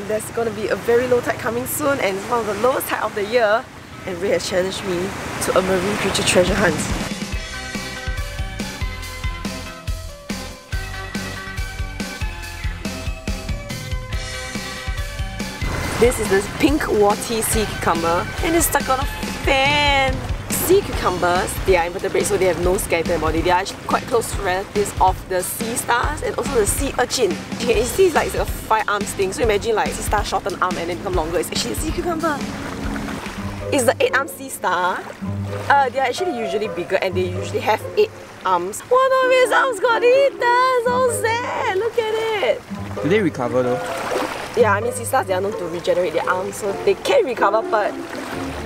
There's going to be a very low tide coming soon, and it's one of the lowest tide of the year, and Ray has challenged me to a marine creature treasure hunt. This is this pink warty sea cucumber, and it's stuck on a fan. Sea cucumbers, they are invertebrates, so they have no skeleton body. They are actually quite close relatives of the sea stars and also the sea urchin. You can see it's like a five-armed thing, so imagine like sea star short an arm and then become longer. It's actually a sea cucumber. It's the eight-armed sea star. They are actually usually bigger and they usually have 8 arms. One of his arms got eaten! So sad! Look at it! Do they recover though? Yeah, I mean sea stars, they are known to regenerate their arms, so they can recover, but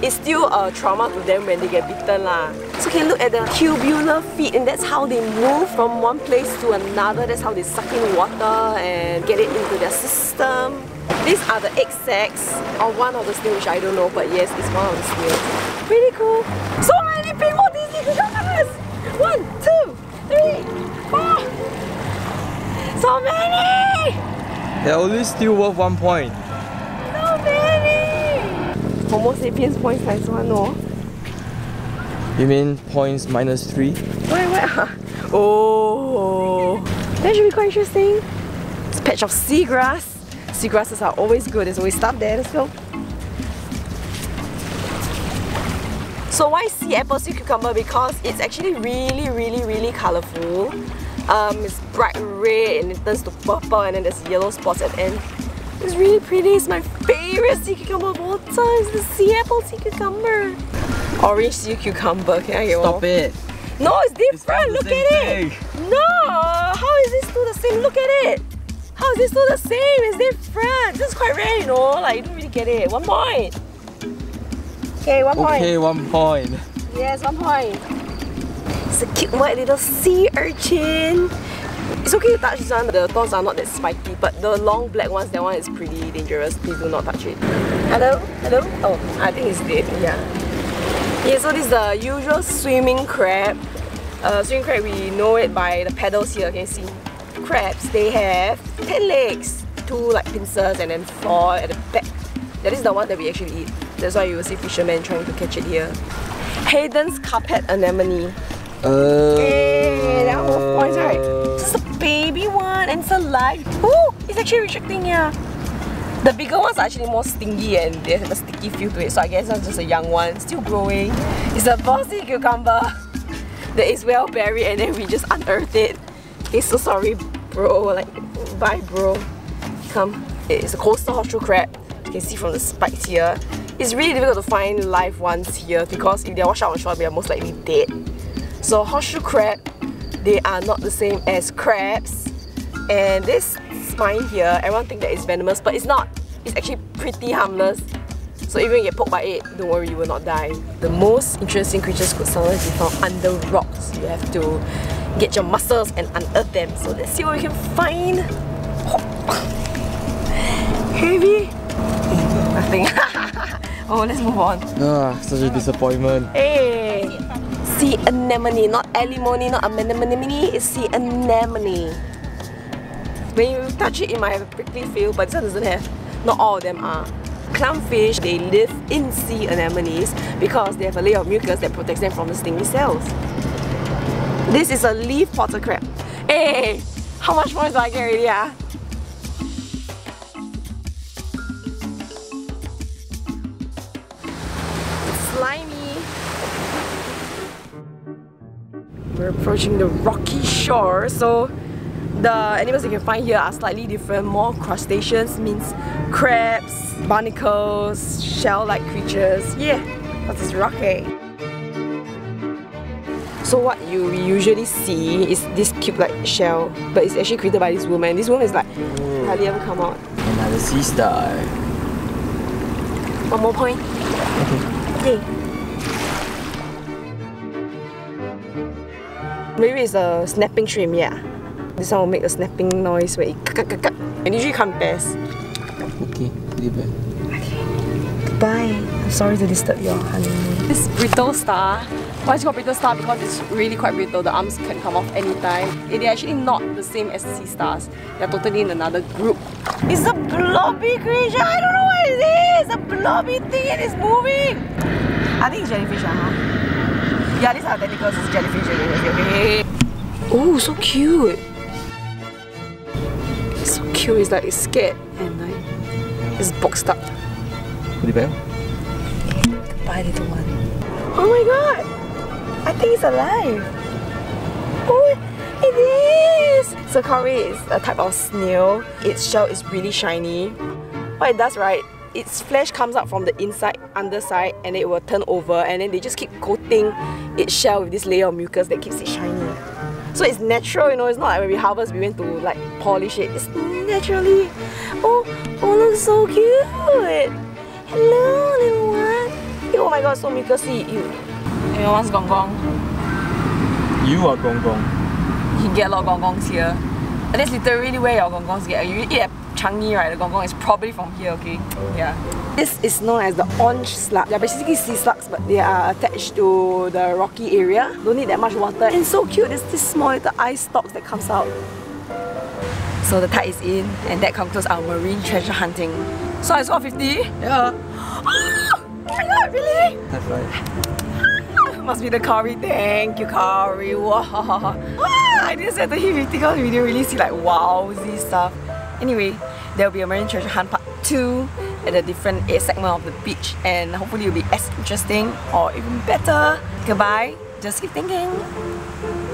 it's still a trauma to them when they get bitten lah. So can look at the cubular feet, and that's how they move from one place to another. That's how they suck in water and get it into their system. These are the egg sacs or one of the snails, which I don't know, but yes, it's one of the snails. Pretty cool. So many people, these cucumbers! 1, 2, 3, 4. So many! They're only still worth 1 point. So many! Homo sapiens points minus 1, no? You mean points minus 3? Wait, oh, that should be quite interesting. It's a patch of seagrass. Seagrasses are always good, so we stop there, let's go. So why sea apple, sea cucumber? Because it's actually really colourful. It's bright red and it turns to purple, and then there's yellow spots at the end. It's really pretty. It's my favorite sea cucumber of all time. It's the sea apple sea cucumber. Orange sea cucumber. Can I get one? Stop it. No, it's different. Look at it. No, how is this two the same? Look at it. How is this two the same? It's different. This is quite rare, you know. Like, you don't really get it. 1 point. Okay, 1 point. Okay, 1 point. Yes, 1 point. It's a cute white little sea urchin. It's okay to touch this one, the thorns are not that spiky, but the long black ones, that one is pretty dangerous. Please do not touch it. Hello? Hello? Oh, I think it's dead, yeah. Yeah, so this is the usual swimming crab. Swimming crab, we know it by the pedals here, can you see? Crabs, they have 10 legs, 2 like pincers and then 4 at the back. That is the one that we actually eat. That's why you will see fishermen trying to catch it here. Hayden's carpet anemone. Hey, that was 4 points, right? Baby one, and it's alive. Oh, it's actually retracting, yeah. The bigger ones are actually more stingy and they have a sticky feel to it, so I guess that's just a young one, still growing. It's a bossy cucumber that is well buried and then we just unearthed it. Okay, so sorry bro, like, bye bro. Come, it's a coastal horseshoe crab. You can see from the spikes here. It's really difficult to find live ones here because if they are washed out on shore, they are most likely dead. So horseshoe crab, they are not the same as crabs, and this spine here, everyone thinks that it's venomous, but it's not. It's actually pretty harmless. So even if you get poked by it, don't worry, you will not die. The most interesting creatures could sometimes be found under rocks. You have to get your muscles and unearth them. So let's see what we can find. Heavy? Nothing. Oh, let's move on. Ah, such a disappointment. Hey. Sea anemone, not alimony, not anemone, it's sea anemone. When you touch it, it might have a prickly feel, but this one doesn't have. Not all of them are. Clownfish, they live in sea anemones because they have a layer of mucus that protects them from the stinging cells. This is a leaf potter crab. Hey, how much more do I get already? Ah? We're approaching the rocky shore, so the animals you can find here are slightly different, more crustaceans, means crabs, barnacles, shell-like creatures. Yeah, that is rocky. So what you usually see is this cube-like shell, but it's actually created by this woman. This woman is like, hardly ever come out. Another sea star. 1 more point. Okay. Yay. Maybe it's a snapping shrimp, yeah. This one will make a snapping noise where it kak kak kak. And usually come best. Okay, leave it. Okay. Goodbye. I'm sorry to disturb your honeymoon. This brittle star, Once you got brittle star, because it's really quite brittle, the arms can come off anytime. They're actually not the same as sea stars. They're totally in another group. It's a blobby creature! I don't know what it is! It's a blobby thing and it's moving! I think it's jellyfish, huh? Yeah, these are tentacles, it's jellyfish. Oh, so cute! It's so cute, it's like it's scared and like it's boxed up. Put it back. Goodbye, little one. Oh my god! I think it's alive! Oh, it is! So kauri is a type of snail. Its shell is really shiny. What it does, right, its flesh comes out from the inside, underside, and it will turn over, and then they just keep coating its shell with this layer of mucus that keeps it shiny. So it's natural, you know, it's not like when we harvest, we went to like polish it. It's naturally... Oh, oh, looks so cute! Hello, little one! Oh my god, so mucusy! Everyone's gong gong. You are gong gong. You get a lot of gong gongs here. And that's literally where your gong gongs get. You eat at Changi, right? The gong gong is probably from here, okay? Yeah. This is known as the orange slug. They're basically sea slugs, but they are attached to the rocky area. Don't need that much water. And it's so cute, there's this small little eye stalk that comes out. So the tide is in, and that concludes our marine treasure hunting. So I saw 50. Yeah. Oh my god, really? That's right. Must be the kauri. Thank you, kauri. Wow. Ah, I didn't set the hit 50 because we didn't really see like wowzy stuff. Anyway, there will be a marine treasure hunt part 2 at a different segment of the beach, and hopefully it will be as interesting or even better. Goodbye. Just keep thinking.